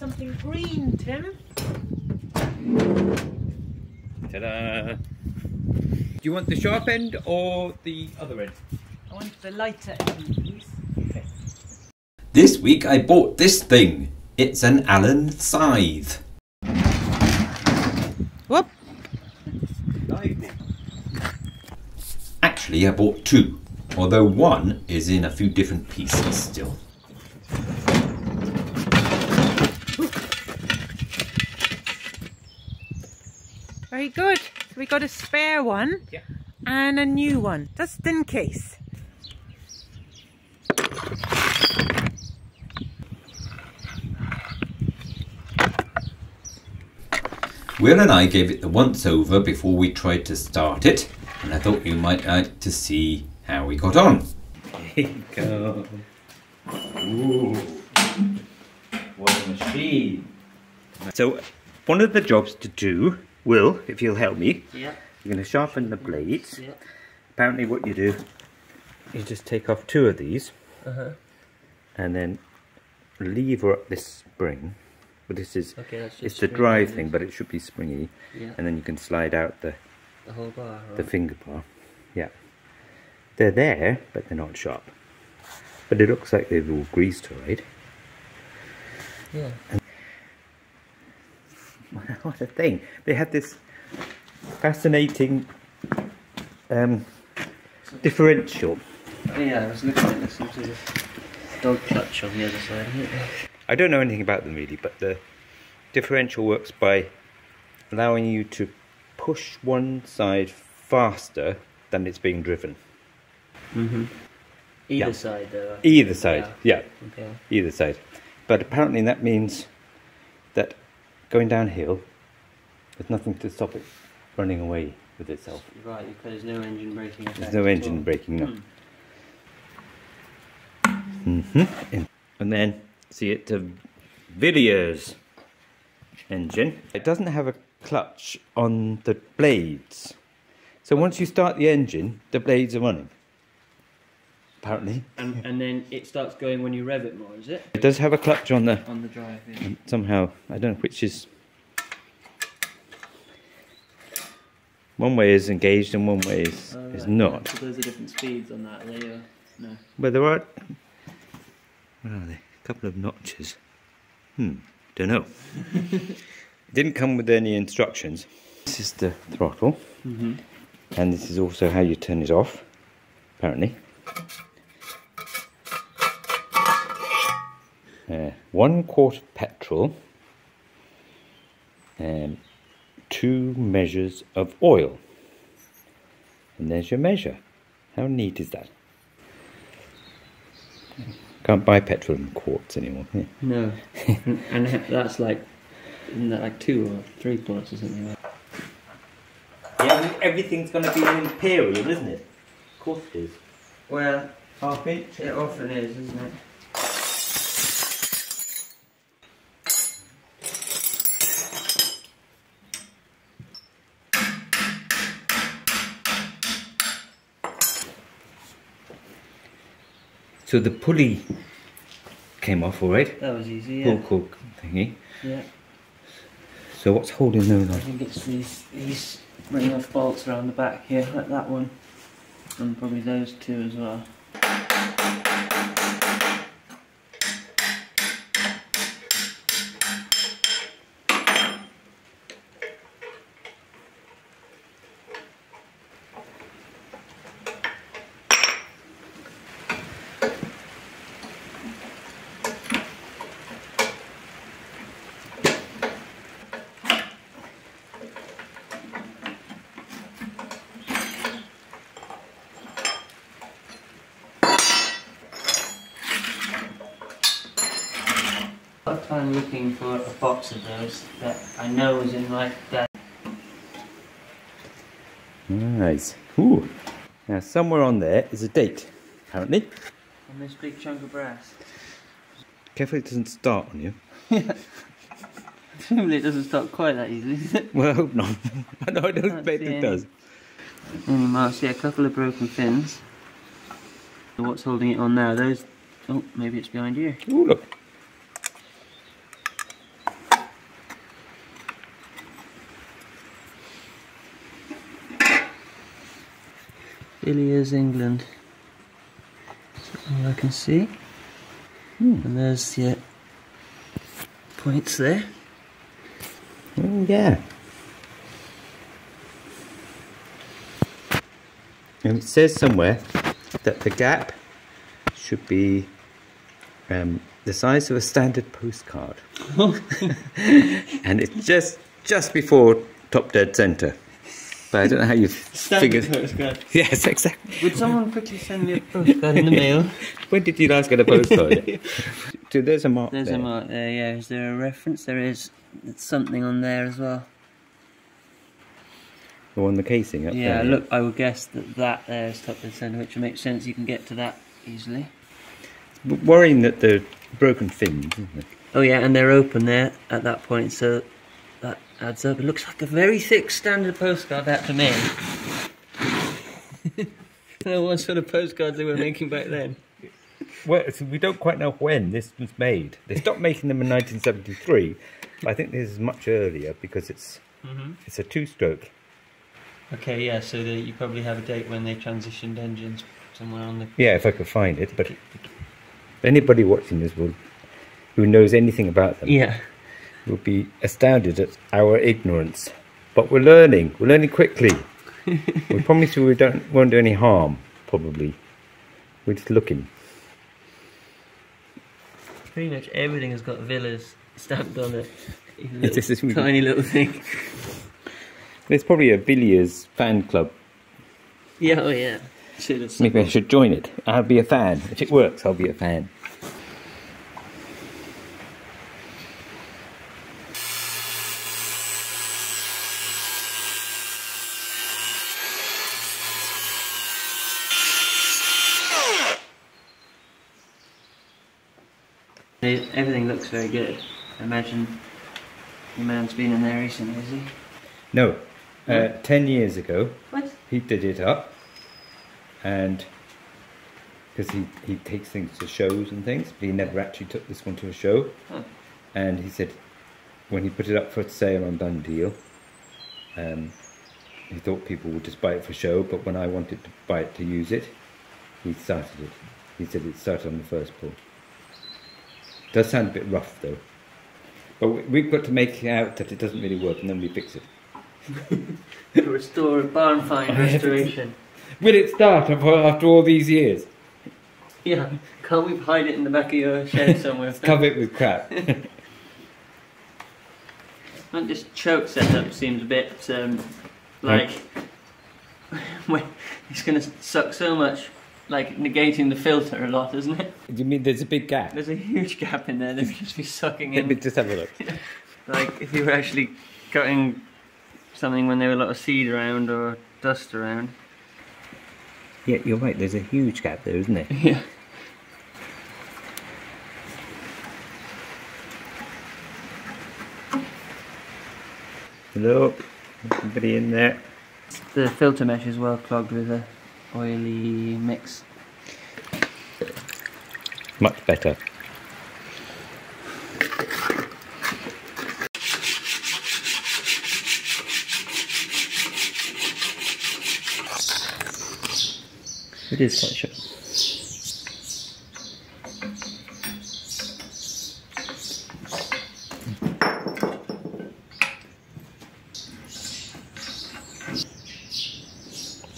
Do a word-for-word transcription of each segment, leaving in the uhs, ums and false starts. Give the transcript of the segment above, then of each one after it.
something green, Tim. Ta-da! Do you want the sharp end or the other end? I want the lighter end, please. Okay. This week I bought this thing. It's an Allen scythe. Whoop! Lightning. Actually, I bought two, although one is in a few different pieces still. Very good. So we got a spare one, yeah, and a new one, just in case. Will and I gave it the once over before we tried to start it, and I thought you might like to see how we got on. Here you go. Ooh. What a machine. So one of the jobs to do, Will, if you'll help me, yeah, you're going to sharpen the blades. Yeah. Apparently what you do, you just take off two of these, uh-huh, and then lever up this spring. But this is, okay, it's the drive thing, but it should be springy. Yeah. And then you can slide out the, the whole bar, right? The finger bar. Yeah. They're there, but they're not sharp. But it looks like they've all greased, right? Yeah. And what a thing. They had this fascinating um, differential. Yeah, I was looking at this sort of dog clutch on the other side, isn't it? I don't know anything about them really, but the differential works by allowing you to push one side faster than it's being driven. Mm-hmm. Either yeah. side though. Either side, yeah. yeah. Okay. Either side. But apparently that means that going downhill, there's nothing to stop it running away with itself. Right, because there's no engine braking. There's no engine braking, no. Mm. Mm-hmm. And then... see, it's a Villiers engine. It doesn't have a clutch on the blades. So once you start the engine, the blades are running, apparently. And, and then it starts going when you rev it more, is it? It does have a clutch on the... on the drive, yeah. Somehow, I don't know which is... one way is engaged and one way is, oh, right. is not. So those are different speeds on that, are they? Or no? Well, there are... where are they? Couple of notches. Hmm, don't know. Didn't come with any instructions. This is the throttle, mm-hmm, and this is also how you turn it off, apparently. Uh, one quart of petrol and two measures of oil. And there's your measure. How neat is that? Can't buy petrol in quarts anymore. Yeah. No, and, and that's like, isn't that like two or three quarts or something like that? Yeah, everything's going to be imperial, isn't it? Of course it is. Well, half inch. It often is, isn't it? So the pulley came off, all right? That was easy, yeah. Pull cork thingy. Yeah. So what's holding those on? I think it's these, these ring-off bolts around the back here, like that one. And probably those two as well. I'm looking for a box of those that I know was in like that. Nice. Ooh. Now somewhere on there is a date, apparently. On this big chunk of brass. Careful it doesn't start on you. Yeah. Presumably it doesn't start quite that easily, does it? Well, I hope not. No, I don't expect it does. Any marks, yeah, a couple of broken fins. What's holding it on now? Those... oh, maybe it's behind you. Ooh, look. Villiers, England. That's all I can see. Mm. And there's the yeah, points there. Mm, yeah. And it says somewhere that the gap should be um, the size of a standard postcard. And it's just just before top dead centre. But I don't know how you've standard figured... postcard. Yes, exactly. Would someone quickly send me a postcard in the mail? When did you last get a postcard? Dude, there's a mark there's there. There's a mark there, yeah. Is there a reference? There is. It's something on there as well. Or on the casing up yeah, there. Yeah, look, I would guess that that there is top dead centre, which makes sense. You can get to that easily. But worrying that they're broken fins, isn't it? Oh yeah, and they're open there at that point, so that adds up. It looks like a very thick standard postcard, that to me. No, what sort of postcards they were making back then? Well, so we don't quite know when this was made. They stopped making them in nineteen seventy-three. I think this is much earlier because it's mm-hmm. it's a two-stroke. Okay, yeah, so the, you probably have a date when they transitioned engines somewhere on the... Yeah, if I could find it, but anybody watching this will, who knows anything about them yeah. will be astounded at our ignorance. But we're learning, we're learning quickly. We promise you we don't, won't do any harm, probably. We're just looking. Pretty much everything has got Villiers stamped on it. Little, this is really... tiny little thing. There's probably a Villiers fan club. Yeah, oh yeah. Maybe I should join it. I'll be a fan. If it works, I'll be a fan. Everything looks very good. I imagine the man's been in there recently, has he? No. Uh, ten years ago, what? He did it up, and because he, he takes things to shows and things, but he never actually took this one to a show. Huh. And he said when he put it up for sale on Done Deal, um, he thought people would just buy it for show, but when I wanted to buy it to use it, he started it. He said it started on the first pull. Does sound a bit rough though, but we've got to make out that it doesn't really work and then we fix it. Restore, barn find, restoration. Will it start after all these years? Yeah, can't we hide it in the back of your shed somewhere? Cover it with crap. Not just choke setup seems a bit um, like right. It's going to suck so much, like negating the filter a lot, isn't it? You mean there's a big gap? There's a huge gap in there. They'll just be sucking in. Let me just have a look. Like if you were actually cutting something when there were a lot of seed around or dust around. Yeah, you're right, there's a huge gap there, isn't it? Yeah. Hello, anybody in there? The filter mesh is well clogged with a oily mix. Much better. It is quite short.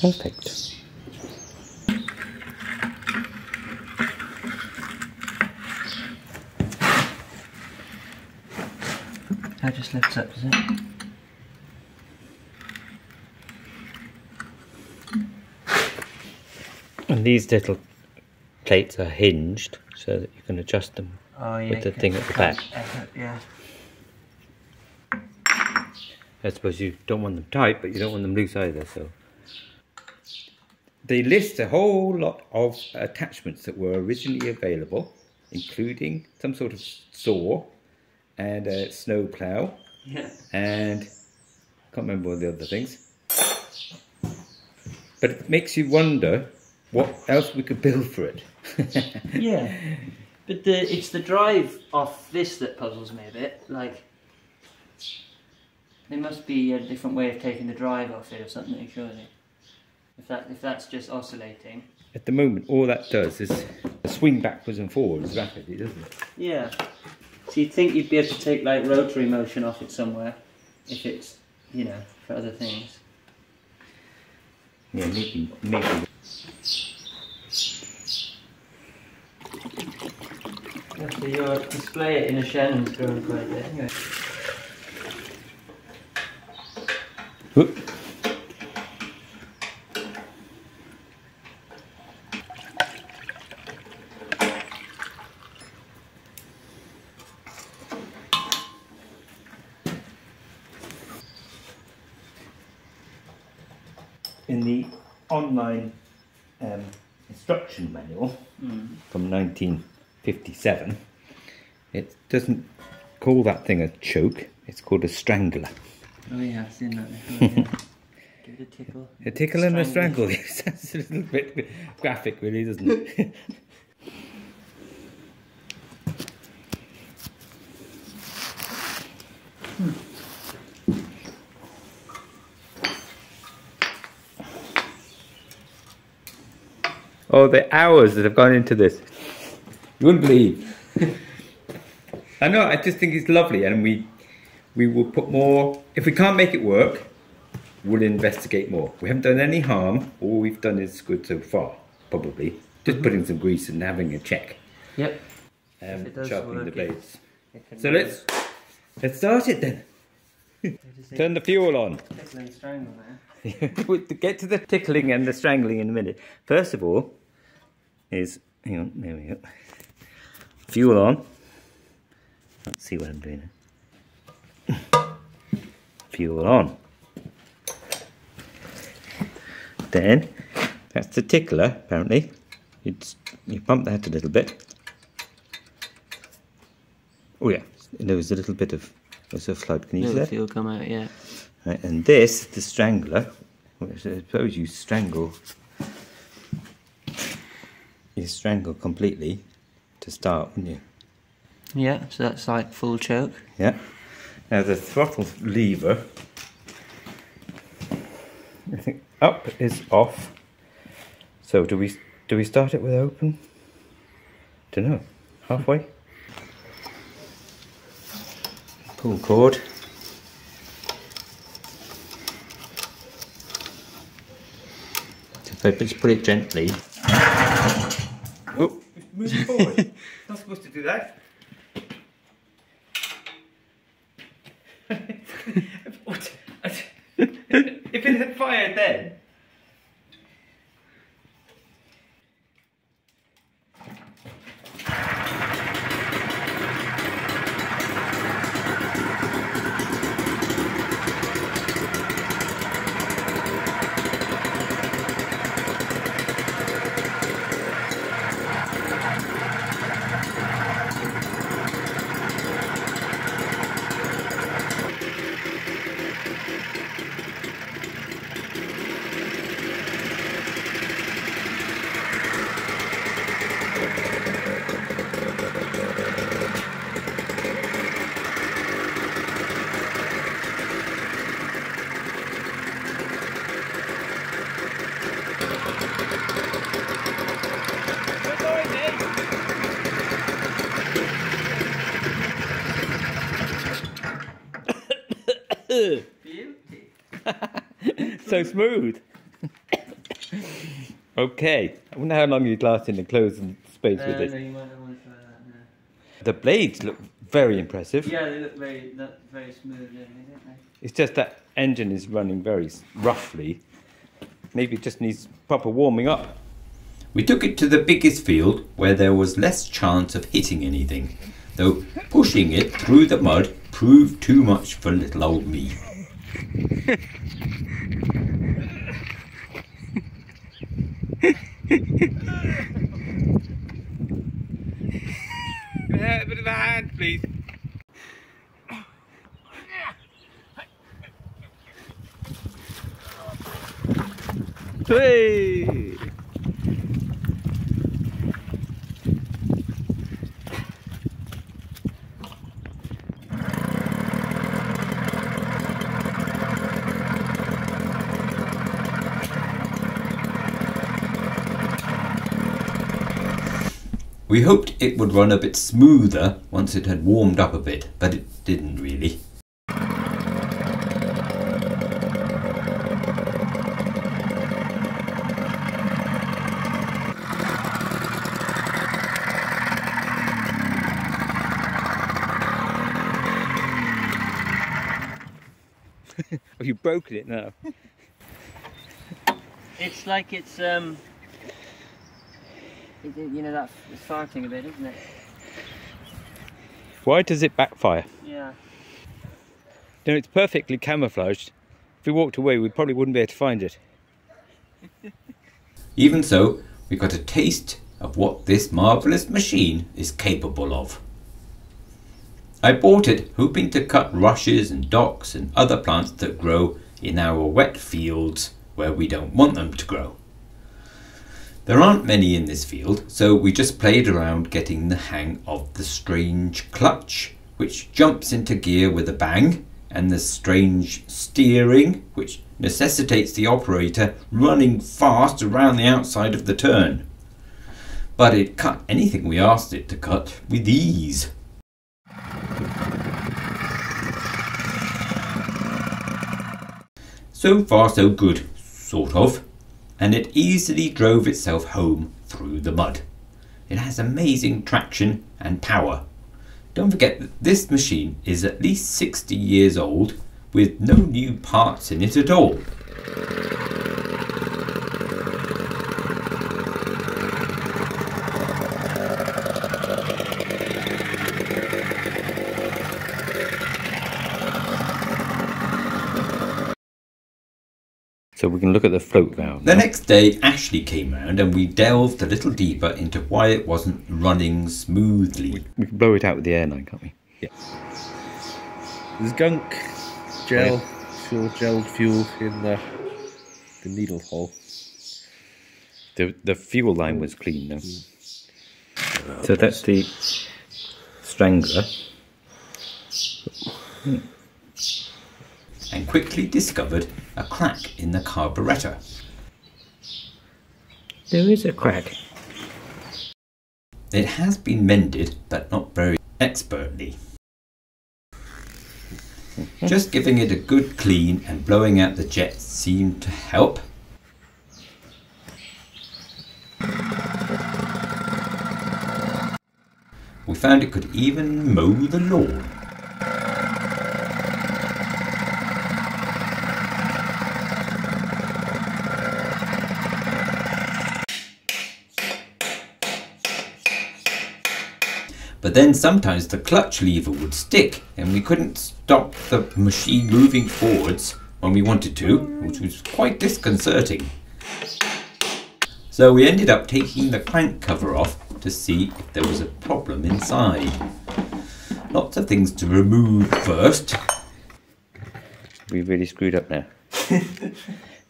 Perfect. That just lifts up, does it? And these little plates are hinged so that you can adjust them oh, yeah, with the thing at the back. Effort, yeah. I suppose you don't want them tight, but you don't want them loose either, so. They list a whole lot of attachments that were originally available, including some sort of saw and a snow plough. Yeah. And I can't remember all the other things. But it makes you wonder what else we could build for it. Yeah, but the, it's the drive off this that puzzles me a bit. Like, there must be a different way of taking the drive off it or something, surely. if that if that's just oscillating. At the moment, all that does is swing backwards and forwards rapidly, doesn't it? Yeah. So you'd think you'd be able to take like rotary motion off it somewhere, if it's, you know, for other things. Yeah, maybe, maybe. Yeah, so your display in a Shannon's going quite there anyway. Whoop. In the online um, instruction manual mm. from nineteen fifty-seven, it doesn't call that thing a choke, it's called a strangler. Oh yeah, I've seen that before, yeah. Give it a tickle. A tickle and a strangle. That's a little bit graphic really, doesn't it? hmm. Oh, the hours that have gone into this. You wouldn't believe. I know, I just think it's lovely, and we we will put more. If we can't make it work, we'll investigate more. We haven't done any harm. All we've done is good so far, probably. Just mm-hmm. putting some grease and having a check. Yep. Um, sharpening the blades. So let's, let's start it then. Turn the fuel on. Tickling, strangle there. Get to the tickling and the strangling in a minute. First of all, is hang on, there we go. Fuel on. Let's see what I'm doing. Fuel on. Then that's the tickler. Apparently, it's you bump that a little bit. Oh yeah, there was a little bit of. There's a flood, can you see that? It'll come out, yeah. Right, and this, the strangler, which I suppose you strangle, you strangle completely to start, wouldn't you? Yeah, so that's like full choke. Yeah. Now the throttle lever, I think up is off. So do we do we start it with open? Don't know. Halfway. Pull cord. If I just put it gently. Oh, it's moving forward. Not supposed to do that. What? If it had fired then. So smooth. Okay, I wonder how long you'd last in the closed space uh, with it. No, you might not want to try that, no. The blades look very impressive. Yeah, they look very, look very smooth, don't they? It's just that engine is running very roughly. Maybe it just needs proper warming up. We took it to the biggest field where there was less chance of hitting anything, though pushing it through the mud proved too much for little old me. A bit of a hand, please. Hey! We hoped it would run a bit smoother once it had warmed up a bit, but it didn't really. Have you broken it now? It's like it's um, it, you know, that's it's farting a bit, isn't it? Why does it backfire? Yeah. No, it's perfectly camouflaged. If we walked away, we probably wouldn't be able to find it. Even so, we got a taste of what this marvellous machine is capable of. I bought it hoping to cut rushes and docks and other plants that grow in our wet fields where we don't want them to grow. There aren't many in this field, so we just played around getting the hang of the strange clutch, which jumps into gear with a bang, and the strange steering, which necessitates the operator running fast around the outside of the turn. But it cut anything we asked it to cut with ease. So far so good, sort of, and it easily drove itself home through the mud. It has amazing traction and power. Don't forget that this machine is at least sixty years old with no new parts in it at all. So we can look at the float valve now. The next day, Ashley came round and we delved a little deeper into why it wasn't running smoothly. We, we can blow it out with the airline, can't we? Yeah. There's gunk, gel, yeah. fuel, gelled fuel in the, the needle hole. The, the fuel line was clean, no? Mm. So that's the strangler. Hmm. And quickly discovered a crack in the carburettor. There is a crack. It has been mended, but not very expertly. Just giving it a good clean and blowing out the jets seemed to help. We found it could even mow the lawn. But then sometimes the clutch lever would stick and we couldn't stop the machine moving forwards when we wanted to, which was quite disconcerting. So we ended up taking the crank cover off to see if there was a problem inside. Lots of things to remove first. We really screwed up now.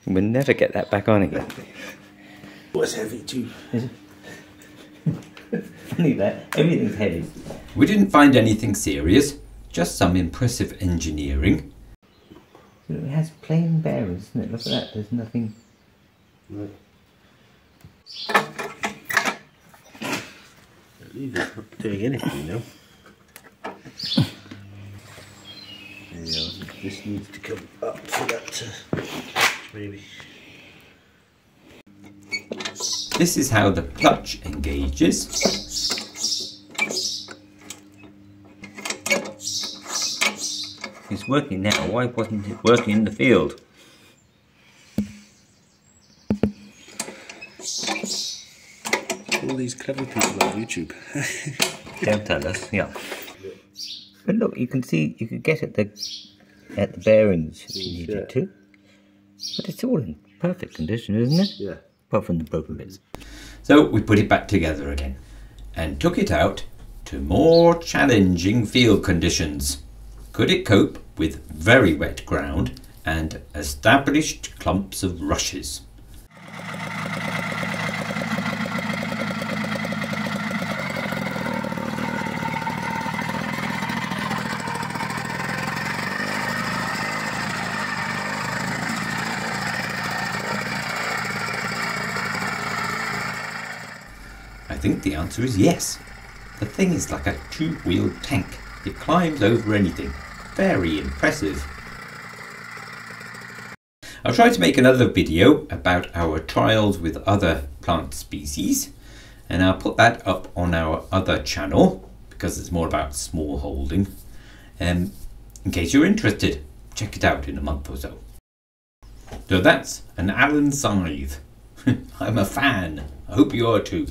We'll never get that back on again. It was heavy too. Funny that, everything's heavy. We didn't find anything serious, just some impressive engineering. It has plain bearings, doesn't it? Look at that, there's nothing... Right. That lever's not doing anything now. There you are. This needs to come up for that to... maybe. This is how the clutch engages. It's working now. Why wasn't it working in the field? All these clever people on YouTube. Don't tell us. Yeah. But look, you can see you could get at the at the bearings if you needed yeah. to. But it's all in perfect condition, isn't it? Yeah. Apart from the broken bits. So we put it back together again and took it out to more challenging field conditions. Could it cope with very wet ground and established clumps of rushes? I think the answer is yes. The thing is like a two-wheeled tank. It climbs over anything. Very impressive. I'll try to make another video about our trials with other plant species, and I'll put that up on our other channel because it's more about small holding. Um, in case you're interested, check it out in a month or so. So that's an Allen scythe. I'm a fan. I hope you are too.